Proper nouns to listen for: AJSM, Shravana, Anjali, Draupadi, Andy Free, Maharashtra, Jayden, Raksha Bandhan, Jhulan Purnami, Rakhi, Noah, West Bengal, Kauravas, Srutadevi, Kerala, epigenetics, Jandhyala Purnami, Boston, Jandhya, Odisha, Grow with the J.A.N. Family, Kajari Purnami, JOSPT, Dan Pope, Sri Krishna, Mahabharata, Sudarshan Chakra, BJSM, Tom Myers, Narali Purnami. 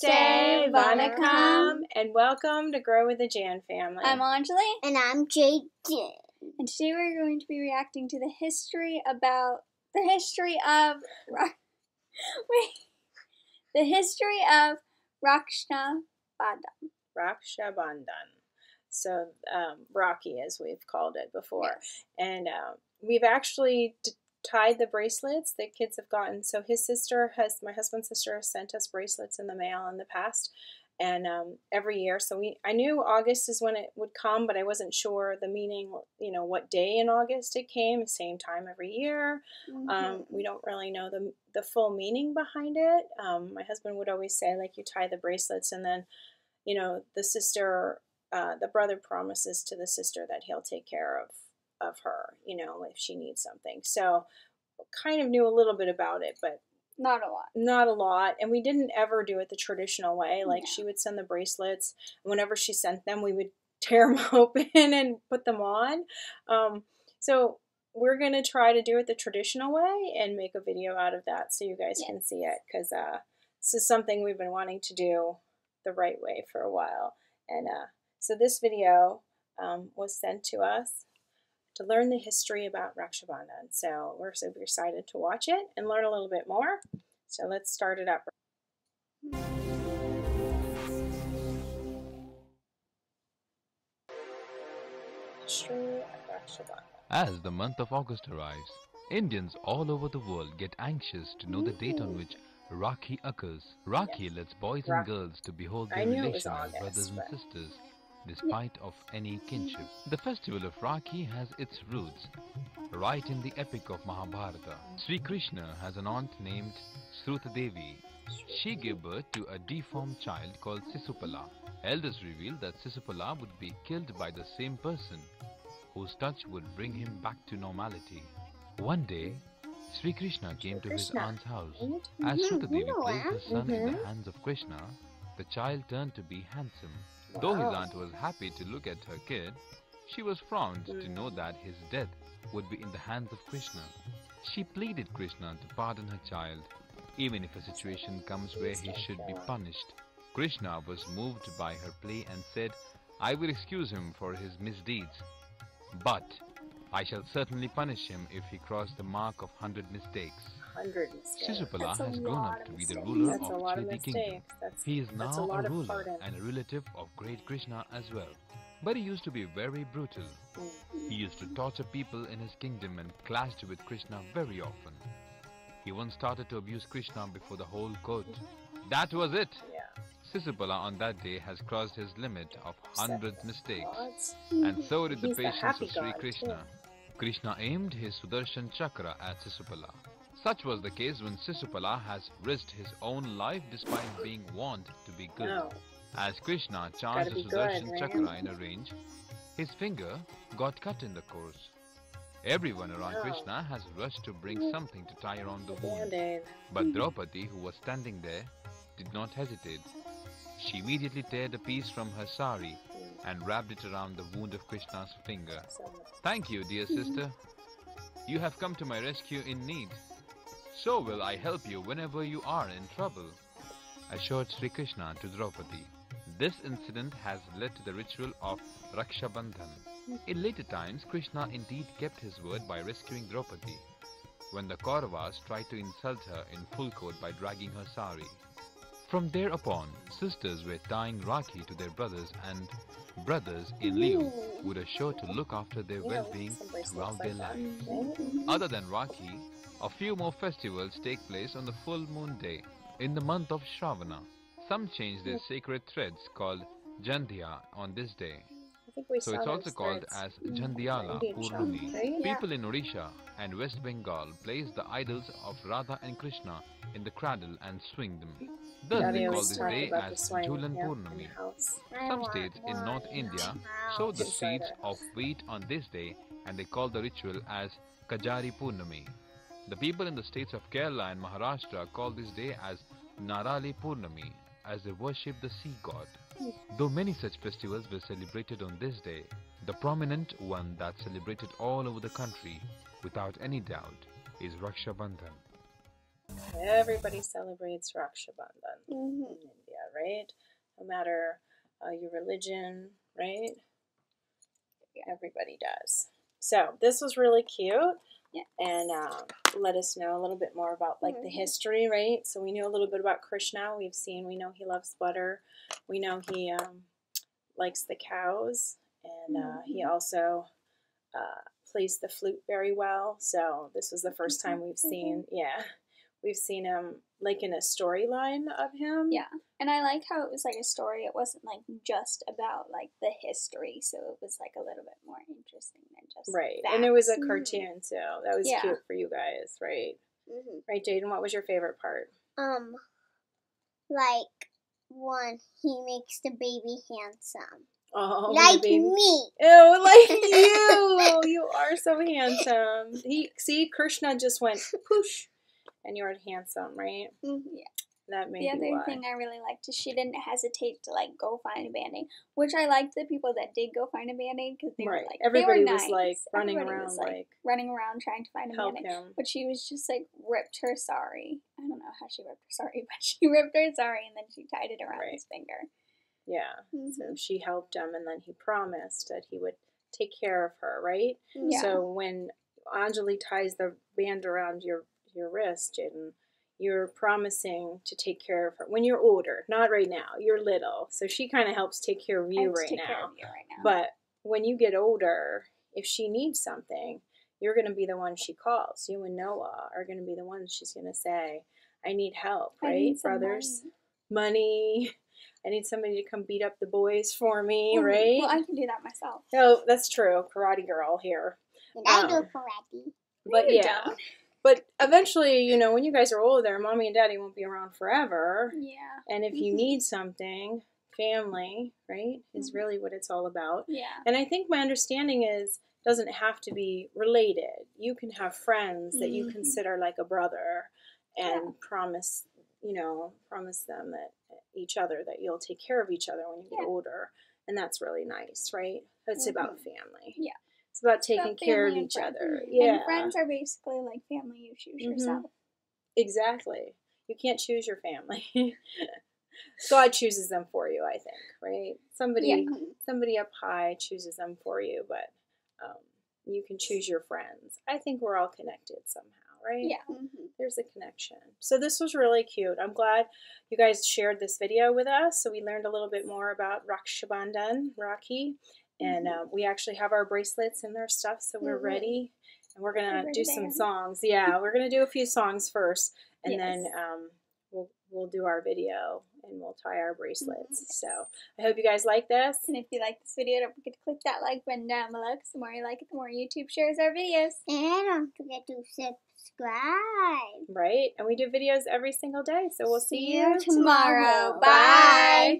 Namaste, Vanakkam, and welcome to Grow with the Jan Family. I'm Anjali. And I'm Jayden. And today we're going to be reacting to the history of Raksha Bandhan. Raksha Bandhan. So, Rocky, as we've called it before. Yes. And we've actually tied the bracelets that kids have gotten. So his sister has, my husband's sister has sent us bracelets in the mail in the past, and every year. So I knew August is when it would come, but I wasn't sure the meaning, you know, what day in August it came, same time every year. Mm-hmm. We don't really know the full meaning behind it. My husband would always say, like, you tie the bracelets and then, you know, the sister, the brother promises to the sister that he'll take care of her, you know, if she needs something. So kind of knew a little bit about it, but not a lot. And we didn't ever do it the traditional way. Like, she would send the bracelets, and whenever she sent them, we would tear them open and put them on. So we're going to try to do it the traditional way and make a video out of that so you guys can see it, because this is something we've been wanting to do the right way for a while. And so this video was sent to us to learn the history about Raksha Bandhan. So we're super excited to watch it and learn a little bit more. So let's start it up. As the month of August arrives, Indians all over the world get anxious to know the date on which Rakhi occurs. Rakhi lets boys and girls to behold their relations as brothers and sisters, despite of any kinship. The festival of Rakhi has its roots right in the epic of Mahabharata. Sri Krishna has an aunt named Srutadevi. She gave birth to a deformed child called Sisupala. Elders revealed that Sisupala would be killed by the same person whose touch would bring him back to normality. One day, Sri Krishna came to his aunt's house. As Srutadevi placed her son in the hands of Krishna, the child turned to be handsome. Though his aunt was happy to look at her kid, she was frowned to know that his death would be in the hands of Krishna. She pleaded Krishna to pardon her child, even if a situation comes where he should be punished. Krishna was moved by her plea and said, "I will excuse him for his misdeeds, but I shall certainly punish him if he crossed the mark of 100 mistakes. Sisupala has grown up to be the ruler of Chedi Kingdom. He is now a ruler and a relative of great Krishna as well. But he used to be very brutal. He used to torture people in his kingdom and clashed with Krishna very often. He once started to abuse Krishna before the whole court. That was it. Sisupala on that day has crossed his limit of 100 mistakes. And so did the patience of Sri Krishna. Krishna aimed his Sudarshan Chakra at Sisupala. Such was the case when Sisupala has risked his own life despite being warned to be good. As Krishna charged the Sudarshan Chakra in a range, his finger got cut in the course. Everyone around Krishna has rushed to bring something to tie around the wound. But Draupadi, who was standing there, did not hesitate. She immediately tore a piece from her sari and wrapped it around the wound of Krishna's finger. "Thank you, dear sister. You have come to my rescue in need. So will I help you whenever you are in trouble," assured Sri Krishna to Draupadi. This incident has led to the ritual of Raksha Bandhan. In later times, Krishna indeed kept his word by rescuing Draupadi when the Kauravas tried to insult her in full court by dragging her sari. From thereupon, sisters were tying Rakhi to their brothers, and brothers in lieu would assure to look after their well-being throughout their lives. Other than Rakhi, a few more festivals take place on the full moon day in the month of Shravana. Some change their sacred threads called Jandhya on this day. So it's also called as Jandhyala Purnami. People in Odisha and West Bengal place the idols of Radha and Krishna in the cradle and swing them. Thus they call this day as Jhulan Purnami. Some states in North India sow the seeds of wheat on this day, and they call the ritual as Kajari Purnami. The people in the states of Kerala and Maharashtra call this day as Narali Purnami, as they worship the sea god. Though many such festivals were celebrated on this day, the prominent one that celebrated all over the country, without any doubt, is Raksha Bandhan. Everybody celebrates Raksha Bandhan in India, right? No matter your religion, right? Everybody does. So this was really cute. Yeah. And let us know a little bit more about, like, the history, right? So we knew a little bit about Krishna. We know he loves butter. We know he likes the cows. And he also plays the flute very well. So this was the first time we've seen, we've seen him, like, in a storyline of him. Yeah, and I like how it was, like, a story. It wasn't, like, just about, like, the history, so it was, like, a little bit more interesting than just facts. And it was a cartoon, so that was cute for you guys, right? Right, Jayden, what was your favorite part? Like, one, he makes the baby handsome. Oh, like me. Oh, like you. You are so handsome. See, Krishna just went, poosh. And you were handsome, right? That made me The other thing I really liked is she didn't hesitate to, like, go find a Band-Aid, which I liked the people that did go find a Band-Aid because they were, like, everybody was, like, running around, trying to find a Band-Aid. But she was just, like, ripped her sari. I don't know how she ripped her sari, but she ripped her sari and then she tied it around his finger. Yeah. So she helped him, and then he promised that he would take care of her, right? So when Anjali ties the band around your wrist, Jayden, you're promising to take care of her when you're older, not right now. You're little, so she kind of helps take care of you right now. But when you get older, if she needs something, you're going to be the one she calls. You and Noah are going to be the ones she's going to say, "I need help," right, brothers? Money. I need somebody to come beat up the boys for me, right? Well, I can do that myself. Oh, that's true. Karate girl here. And I do karate. But don't. But eventually, you know, when you guys are older, Mommy and Daddy won't be around forever. Yeah. And if you need something, family, right, is really what it's all about. Yeah. And I think my understanding is it doesn't have to be related. You can have friends that you consider like a brother and promise, you know, them that each other, that you'll take care of each other when you get older. And that's really nice, right? It's about family. Yeah. It's about taking care of each other. Yeah. And friends are basically like family. You choose yourself. Exactly. You can't choose your family. God chooses them for you, I think, right? Somebody up high chooses them for you, but you can choose your friends. I think we're all connected somehow, right? Yeah. There's a connection. So this was really cute. I'm glad you guys shared this video with us. So we learned a little bit more about Raksha Bandhan, Rakhi. And we actually have our bracelets and their stuff, so we're ready. And we're going to do some songs. Yeah, we're going to do a few songs first. And then we'll do our video and we'll tie our bracelets. So I hope you guys like this. And if you like this video, don't forget to click that like button down below. Because the more you like it, the more YouTube shares our videos. And don't forget to subscribe. Right. And we do videos every single day. So we'll see you tomorrow. Bye.